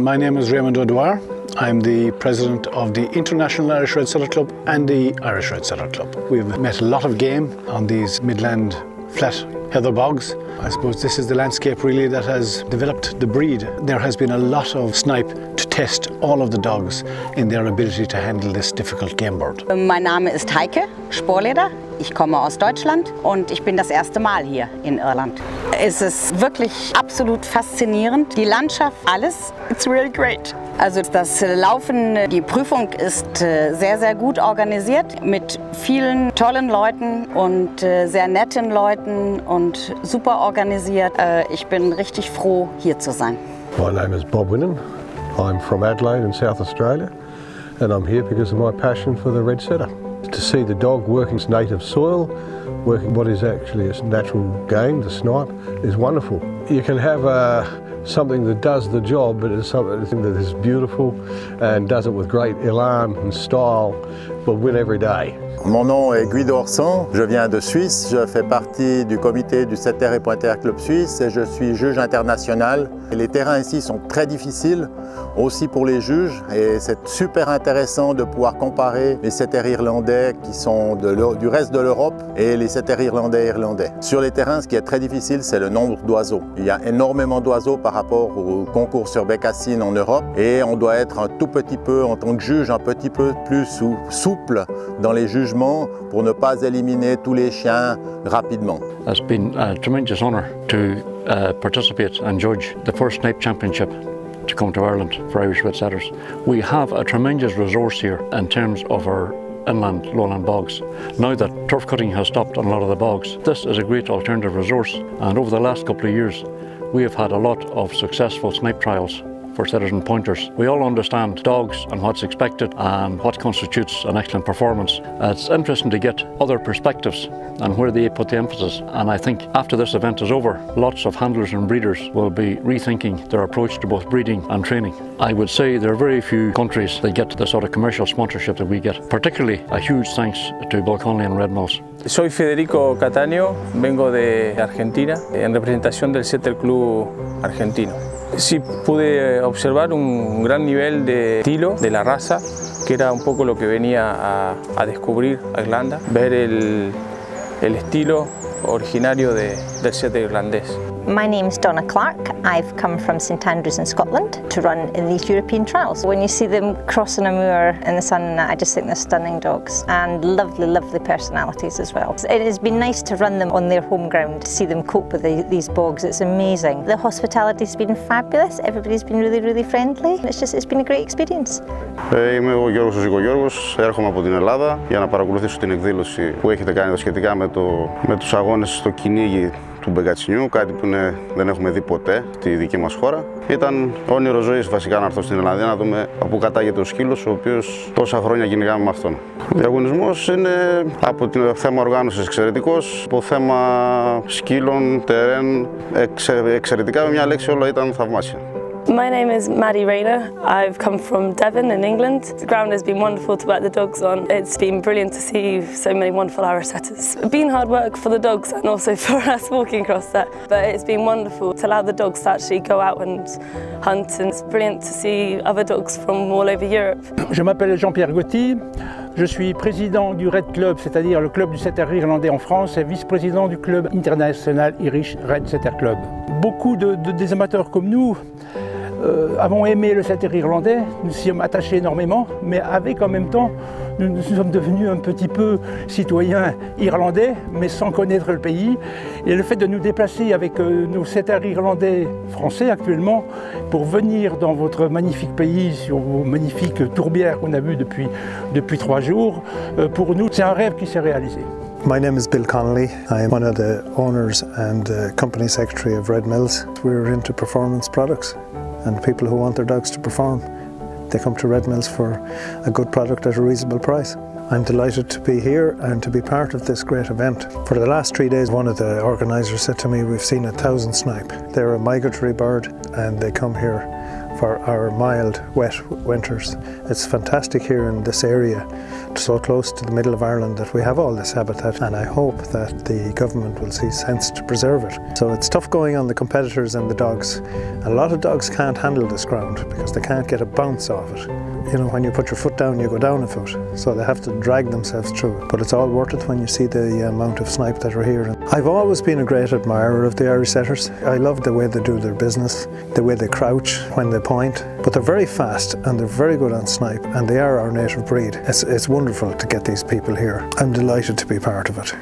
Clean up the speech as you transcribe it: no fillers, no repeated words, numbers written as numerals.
My name is Raymond O'Dowd. I'm the president of the International Irish Red Setter Club and the Irish Red Setter Club. We've met a lot of game on these midland flat heather bogs. I suppose this is the landscape really that has developed the breed. There has been a lot of snipe to test all of the dogs in their ability to handle this difficult game board. My name is Heike Sporleder. Ich komme aus Deutschland und ich bin das erste Mal hier in Irland. Es ist wirklich absolut faszinierend. Die Landschaft, alles, it's really great. Also das Laufen, die Prüfung ist sehr, sehr gut organisiert mit vielen tollen Leuten und sehr netten Leuten und super organisiert. Ich bin richtig froh, hier zu sein. My name is Bob Winham. I'm from Adelaide in South Australia and I'm here because of my passion for the Red Setter. To see the dog working its native soil, working what is actually its natural game, the snipe, is wonderful. You can have something that does the job, but it's something that is beautiful and does it with great elan and style, but win every day. Mon nom est Guido Orsan, je viens de Suisse, je fais partie du comité du Setter et Pointer Club Suisse et je suis juge international. Et les terrains ici sont très difficiles, aussi pour les juges, et c'est super intéressant de pouvoir comparer les setters irlandais qui sont du reste de l'Europe et les setters irlandais. Sur les terrains, ce qui est très difficile, c'est le nombre d'oiseaux. Il y a énormément d'oiseaux par rapport au concours sur bec à cygne en Europe et on doit être un tout petit peu, en tant que juge, un petit peu plus souple dans les juges pour ne pas éliminer tous les chiens rapidement. It's been a tremendous honour to participate and judge the first Snipe Championship to come to Ireland for Irish Red Setters. We have a tremendous resource here in terms of our inland, lowland bogs. Now that turf cutting has stopped on a lot of the bogs, this is a great alternative resource, and over the last couple of years we have had a lot of successful snipe trials for setters and pointers. We all understand dogs and what's expected and what constitutes an excellent performance. It's interesting to get other perspectives and where they put the emphasis, and I think after this event is over, lots of handlers and breeders will be rethinking their approach to both breeding and training. I would say there are very few countries that get the sort of commercial sponsorship that we get. Particularly a huge thanks to Balconley and Redmills. Soy Federico Cataneo, vengo de Argentina en representación del Setter Club Argentino. Sí pude observar un gran nivel de estilo de la raza, que era un poco lo que venía a descubrir a Irlanda, ver el estilo originario del setter irlandés. My name is Donna Clark. I've come from St. Andrews in Scotland to run in these European trials. When you see them crossing a moor in the sun, I just think they're stunning dogs and lovely, lovely personalities as well. It has been nice to run them on their home ground, to see them cope with these bogs. It's amazing. The hospitality's been fabulous. Everybody's been really, really friendly. It's been a great experience. Είμαι ο Γιώργος Zico-Giorgos, έρχομαι από την Ελλάδα για να παρακολουθήσω την εκδήλωση που έχετε κάνει σχετικά με τους αγώνες στο κυνήγι του μπεκατσινιού, κάτι που δεν έχουμε δει ποτέ στη δική μας χώρα. Ήταν όνειρο ζωής βασικά να έρθω στην Ελλάδα, να δούμε από κατάγεται ο σκύλος, ο οποίος τόσα χρόνια κυνηγάμε με αυτόν. Ο διαγωνισμός είναι από το θέμα οργάνωσης εξαιρετικός, από θέμα σκύλων, τερέν, εξαιρετικά με μια λέξη όλα ήταν θαυμάσια. My name is Maddy Rayner. I've come from Devon in England. The ground has been wonderful to work the dogs on. It's been brilliant to see so many wonderful Irish setters. It's been hard work for the dogs and also for us walking across that, but it's been wonderful to allow the dogs to actually go out and hunt, and it's brilliant to see other dogs from all over Europe. Je m'appelle Jean-Pierre Gauthier. Je suis président du Red Club, c'est-à-dire le club du setter irlandais en France, et vice-président du club International Irish Red Setter Club. Beaucoup des amateurs comme nous avons aimé le setter irlandais, nous sommes attachés énormément, mais avec en même temps, nous sommes devenus un petit peu citoyens irlandais, mais sans connaître le pays. Et le fait de nous déplacer avec nos setters irlandais français actuellement, pour venir dans votre magnifique pays, sur vos magnifiques tourbières qu'on a vues depuis 3 jours, pour nous, c'est un rêve qui s'est réalisé. My name is Bill Connolly. I am one of the owners and company secretary of Redmills. We're into performance products. And people who want their dogs to perform, they come to Redmills for a good product at a reasonable price. I'm delighted to be here and to be part of this great event. For the last 3 days, one of the organisers said to me, we've seen 1,000 snipe. They're a migratory bird and they come here for our mild, wet winters. It's fantastic here in this area, so close to the middle of Ireland, that we have all this habitat, and I hope that the government will see sense to preserve it. So it's tough going on the competitors and the dogs. A lot of dogs can't handle this ground because they can't get a bounce off it. You know, when you put your foot down, you go down a foot, so they have to drag themselves through it. But it's all worth it when you see the amount of snipe that are here. I've always been a great admirer of the Irish setters. I love the way they do their business, the way they crouch when they point, but they're very fast and they're very good on snipe, and they are our native breed. It's wonderful to get these people here. I'm delighted to be part of it.